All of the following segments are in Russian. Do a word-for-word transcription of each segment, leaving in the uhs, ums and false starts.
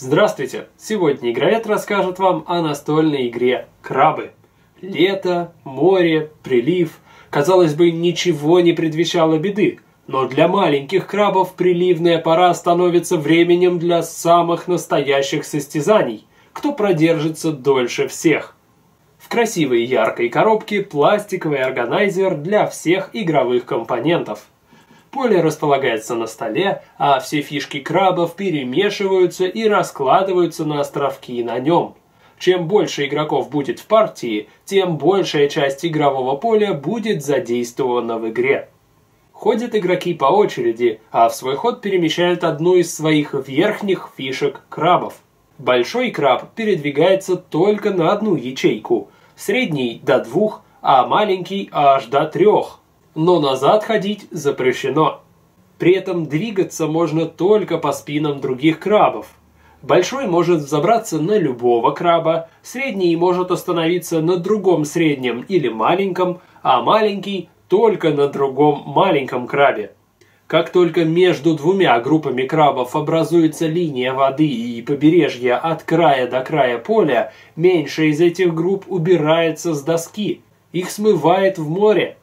Здравствуйте! Сегодня Игровед расскажет вам о настольной игре «Крабы». Лето, море, прилив. Казалось бы, ничего не предвещало беды, но для маленьких крабов приливная пора становится временем для самых настоящих состязаний, кто продержится дольше всех. В красивой яркой коробке пластиковый органайзер для всех игровых компонентов. Поле располагается на столе, а все фишки крабов перемешиваются и раскладываются на островки на нем. Чем больше игроков будет в партии, тем большая часть игрового поля будет задействована в игре. Ходят игроки по очереди, а в свой ход перемещают одну из своих верхних фишек крабов. Большой краб передвигается только на одну ячейку, средний до двух, а маленький аж до трех. Но назад ходить запрещено. При этом двигаться можно только по спинам других крабов. Большой может взобраться на любого краба, средний может остановиться на другом среднем или маленьком, а маленький только на другом маленьком крабе. Как только между двумя группами крабов образуется линия воды и побережья от края до края поля, меньше из этих групп убирается с доски, их смывает в море.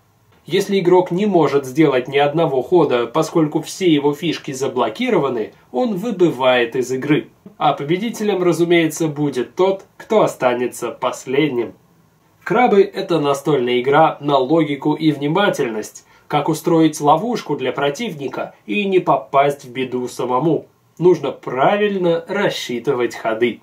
Если игрок не может сделать ни одного хода, поскольку все его фишки заблокированы, он выбывает из игры. А победителем, разумеется, будет тот, кто останется последним. Крабы – это настольная игра на логику и внимательность. Как устроить ловушку для противника и не попасть в беду самому. Нужно правильно рассчитывать ходы.